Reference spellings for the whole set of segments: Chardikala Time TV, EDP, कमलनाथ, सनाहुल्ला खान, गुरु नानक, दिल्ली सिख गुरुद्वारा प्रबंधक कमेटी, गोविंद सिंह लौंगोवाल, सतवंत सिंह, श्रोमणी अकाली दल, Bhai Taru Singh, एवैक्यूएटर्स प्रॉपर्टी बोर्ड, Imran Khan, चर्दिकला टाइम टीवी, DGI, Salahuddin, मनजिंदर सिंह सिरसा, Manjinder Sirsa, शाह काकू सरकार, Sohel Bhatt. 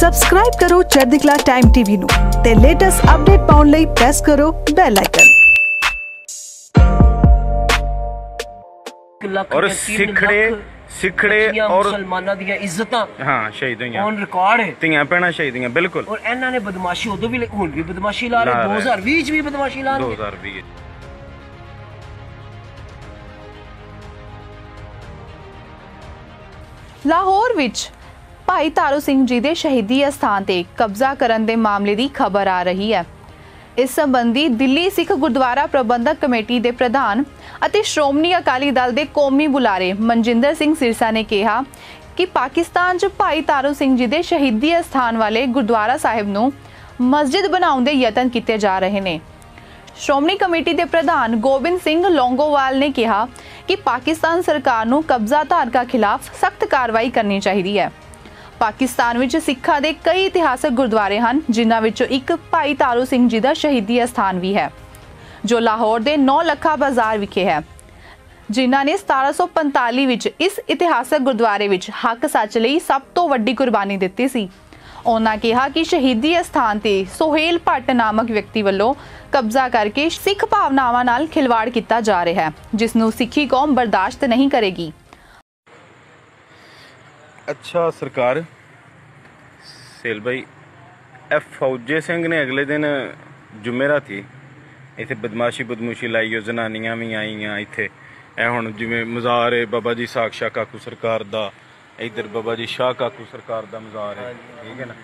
Subscribe करो चर्दिकला टाइम टीवी नो ते लेटेस्ट अपडेट पाउन लई प्रेस करो बेल आइकन। और सिखड़े और मुसलमाना दिया इज्जतां हां शहीद होईयां ऑन रिकॉर्ड है तियां पैना शहीद होईयां बिल्कुल। और इन्हां ने बदमाशी उदों भी हुण भी बदमाशी ला रहे 2020 च भी बदमाशी ला रहे 2020। लाहौर विच भाई तारू सिंह जी दे शहीदी अस्थान ते कब्जा करन दे मामले दी खबर आ रही है। इस संबंधी दिल्ली सिख गुरुद्वारा प्रबंधक कमेटी के प्रधान अते श्रोमणी अकाली दल के कौमी बुलारे मनजिंदर सिंह सिरसा ने कहा कि पाकिस्तान च भाई तारू सिंह जी के शहीदी अस्थान वाले गुरुद्वारा साहिब नूं मस्जिद बनाउण दे यतन किए जा रहे हैं। श्रोमणी कमेटी के प्रधान गोविंद सिंह लौंगोवाल ने कहा कि पाकिस्तान सरकार नूं कब्जा धारकां खिलाफ सख्त कार्रवाई करनी चाहिए है। पाकिस्तान विच सिखा दे कई इतिहासक गुरुद्वारे हैं जिन्हां विचों एक भाई तारू सिंह जी का शहीदी अस्थान भी है जो लाहौर के 9 लखा बाजार विखे है, जिन्हां ने 1745 विच इस इतिहासक गुरुद्वारे विच हक सच लई सब तो वड्डी कुर्बानी दित्ती सी। उन्होंने कहा कि शहीदी अस्थान ते सोहेल भट्ट नामक व्यक्ति वालों कब्जा करके सिख भावनावां नाल खिलवाड़ किया जा रहा है जिसनूं सिखी कौम बर्दाश्त नहीं करेगी। अच्छा सरकार सेल भाई एफ फौजे सिंह ने अगले दिन जुमेरात ही इतने बदमाशी लाई और जनानियां भी आईया इतने ए हूँ जिमें मज़ार है बाबा जी साक्षात काकू सरकार का, इधर बाबा जी शाह काकू सरकार का मज़ार है ठीक है ना, तो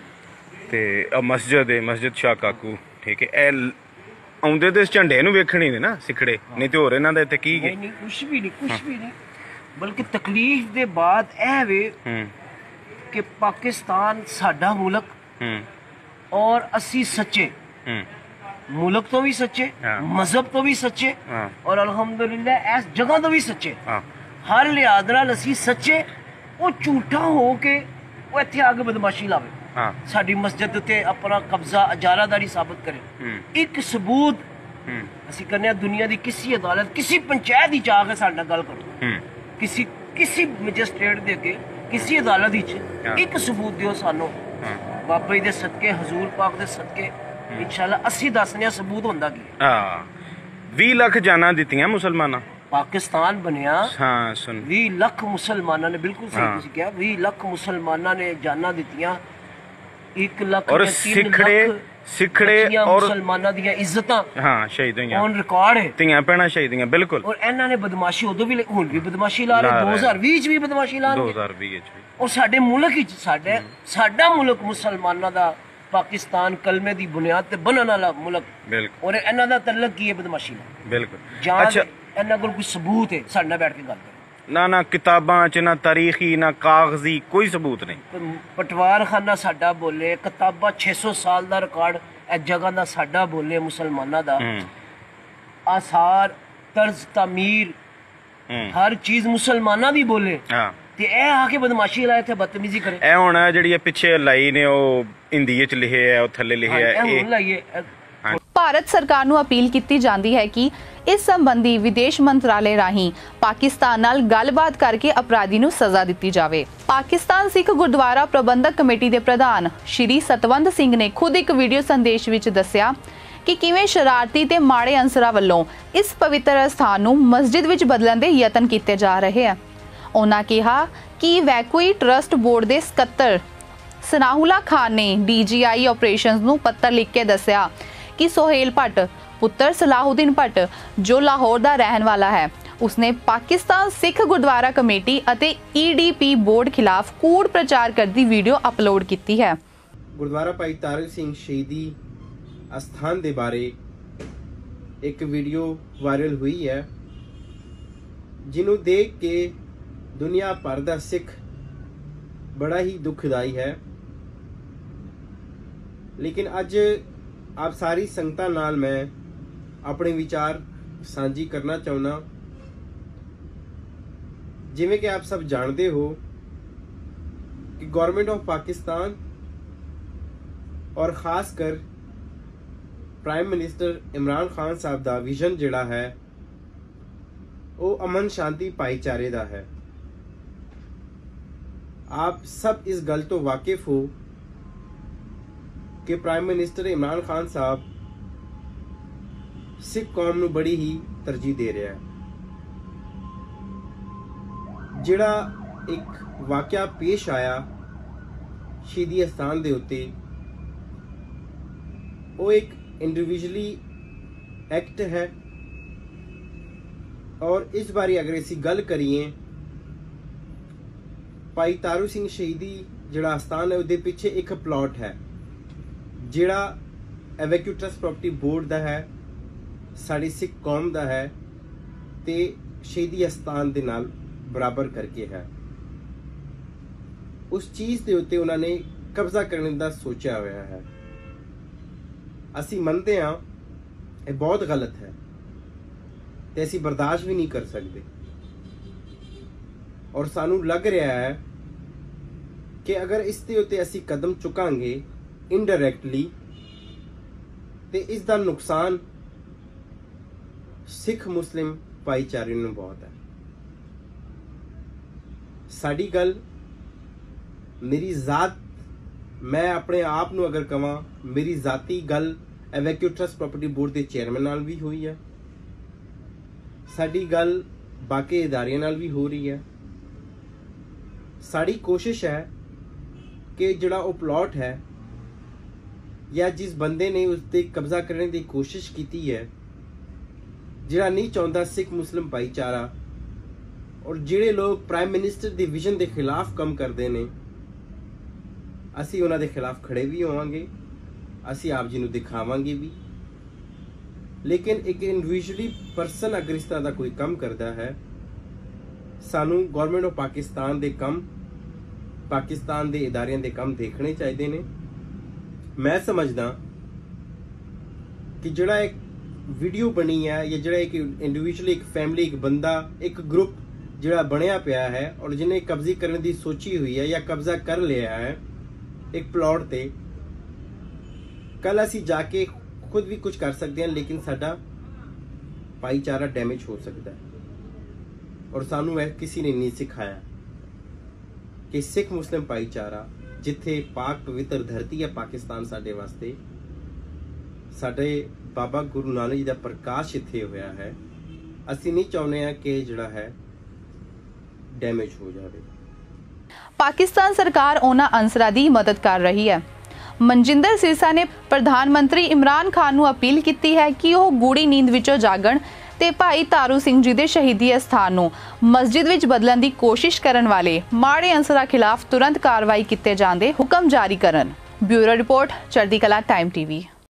मस्जिद शाह काकू ठीक है। आउंदे दे झंडे नूं वेखणी ने ना सिखड़े नहीं तो होर इन्हां दा इत्थे की है कुछ भी नहीं बल्कि तकलीफ दे बाद यह वे कि पाकिस्तान साडा मुल्क और असी सच्चे मुल्क तो भी सच्चे मजहब तो भी सच्चे और अल्हम्दुलिल्लाह इस जगह तो भी सच्चे हर लिहाज नाल असी सच्चे। वो झूठा हो के वो इत्थे आके बदमाशी लावे साडी मस्जिद ते अपना कब्जा अजारादारी साबित करे एक सबूत असी करने दुनिया की किसी अदालत किसी पंचायत ही जाके साडे नाल गल करो किसी मजिस्ट्रेट दे के किसी अदालत विच एक सबूत दिओ सानू बाबा जी दे सदके हजूर पाक दे सदके इंशाल्लाह असी दसने सबूत हुंदा की। हां 20 लाख जाना दित्तियां मुसलमाना पाकिस्तान बनया हां सुन 20 लाख मुसलमाना ने बिल्कुल सही तुसी कहा 20 लाख मुसलमाना ने जाना दित्तियां 1 लाख और सिखड़े और मुसलमाना दिया इज्जतां हां शहीद होईयां ऑन रिकॉर्ड है तियां पैना शहीद होईयां बिल्कुल। और इन्हां ने बदमाशी उदों भी हुण भी बदमाशी ला रहे 2020 च भी बदमाशी ला रहे 2020 च भी। और साडे मुल्क विच साडा मुल्क मुसलमाना दा पाकिस्तान कलमे दी बुनियाद ते बनन वाला मुल्क बिल्कुल और इन्हां दा तल्लक की है बदमाशी नाल बिल्कुल। अच्छा इन्हां कोल कोई सबूत है साडे नाल बैठ के गल ना किताबां च ना तारीखी ना कागजी कोई सबूत नहीं। पटवारखाना साडा बोले किताबा 600 साल दा रिकॉर्ड इस जगह दा साडा बोले मुसलमाना दा आसार तर्ज तामीर हर चीज मुसलमाना भी बोले ते ए आके बदमाशी लाए थे बदतमीजी करे ए हुण जेहड़ी पिछे लाई ने ओ हिंदी च लिखे है ओ थल्ले लिखे है। भारत सरकार नूं अपील की जाती है कि इस संबंधी विदेश मंत्रालय राही पाकिस्तान नाल गलबात करके अपराधी नूं सजा दिती जावे। पाकिस्तान सिख गुरुद्वारा प्रबंधक कमेटी के प्रधान श्री सतवंत सिंह ने खुद एक वीडियो संदेश विच दस्या कि किवें शरारती ते माड़े अंसरां वल्लों इस पवित्र स्थान नूं मस्जिद विच बदलण दे यतन कीते जा रहे हैं। उन्हां कहा कि वैक्यूई ट्रस्ट बोर्ड के सकत्तर सनाहुल्ला खान ने DGI ऑपरेशनस नूं पत्र लिख के दस्या कि सोहेल भट्ट पुत्र सलाहुद्दीन भट्ट जो लाहौर का रहन वाला है उसने पाकिस्तान सिख गुरुद्वारा कमेटी अते EDP बोर्ड खिलाफ कूड़ प्रचार करती वीडियो अपलोड की है। गुरुद्वारा भाई तारू सिंह शहीदी अस्थान के बारे एक वीडियो वायरल हुई है जिन्हों देख के दुनिया भर का सिख बड़ा ही दुखदाई है, लेकिन अज आप सारी संगतां नाल मैं अपने विचार सांझी करना चाहना। जिमें कि आप सब जानते हो कि गवर्नमेंट ऑफ पाकिस्तान और खासकर प्राइम मिनिस्टर इमरान खान साहब का विजन जिहड़ा है वो अमन शांति भाईचारे का है। आप सब इस गल तो वाकिफ हो कि प्राइम मिनिस्टर इमरान खान साहब सिख कौम में बड़ी ही तरजीह दे रहा है। जिहड़ा एक वाकया पेश आया शहीदी अस्थान के उत्ते, वो एक इंडिविजुअली एक्ट है और इस बारे अगर असीं गल करिए भाई तारू सिंह शहीदी जिहड़ा स्थान है उसके पीछे एक प्लॉट है जिहड़ा एवैक्यूएटर्स प्रॉपर्टी बोर्ड का है, साड़ी सिख कौम का है तो शहीदी अस्थान के नाल बराबर करके है। उस चीज़ के उत्ते उन्होंने कब्जा करने का सोचा हुआ है। असी मनते हाँ ये बहुत गलत है तो असी बर्दाश्त भी नहीं कर सकते और सानू लग रहा है कि अगर इसके उत्ते असी कदम चुकांगे इनडायरैक्टली तो इसका नुकसान सिख मुस्लिम भाईचारे नूं बहुत है। साड़ी गल मेरी जात, मैं अपने आप नूं अगर कवां मेरी जाती गल एवैक्यूएटर्स प्रॉपर्टी बोर्ड के चेयरमैन नाल भी हुई है, साड़ी गल बाकी इदारियां नाल भी हो रही है। साड़ी कोशिश है कि जिहड़ा वो प्लॉट है या जिस बंदे ने उस पर कब्जा करने की कोशिश की है, जिहड़ा नहीं चाहता सिख मुस्लिम भाईचारा और जिहड़े लोग प्राइम मिनिस्टर के विजन के खिलाफ काम करते हैं, असी उन्हां दे खिलाफ खड़े भी होवांगे, असी आप जी नूं दिखावांगे भी। लेकिन एक इंडिविजुअली परसन अगर इस तरह का कोई काम करता है, सानू गवर्नमेंट ऑफ पाकिस्तान दे काम, पाकिस्तान दे इदारियां दे काम देखने चाहिए ने। मैं समझदा कि जिहड़ा एक वीडियो बनी है या जिहड़ा एक इंडिविजुअली एक फैमिली एक बंदा एक ग्रुप जिहड़ा बनया पिया है और जिन्हें कब्जे करने की सोची हुई है या कब्जा कर लिया है एक प्लॉट ते, कल असी जाके खुद भी कुछ कर सकते हैं लेकिन साडा भाईचारा डैमेज हो सकता है। और सानू किसी ने नहीं सिखाया कि सिख मुस्लिम भाईचारा जिथे पाक पवित्र धरती है पाकिस्तान साडे वास्ते, साडे बाबा गुरु नानक जी का प्रकाश इत्थे होया है, असी नहीं चाहुंदे आ कि जिहड़ा है डैमेज हो जाए। पाकिस्तान सरकार उन्हां अंसरां दी मदद कर रही है। मनजिंदर सिरसा ने प्रधानमंत्री इमरान खान नूं अपील की है कि वह गूड़ी नींद विचों जागण ते भाई तारू सिंह जी के शहीदी अस्थान नूं मस्जिद विच बदलण की कोशिश करन वाले माड़े अंसरां खिलाफ तुरंत कार्रवाई किए जाने हुक्म जारी करन। ब्यूरो रिपोर्ट चढ़दी कला टाइम टीवी।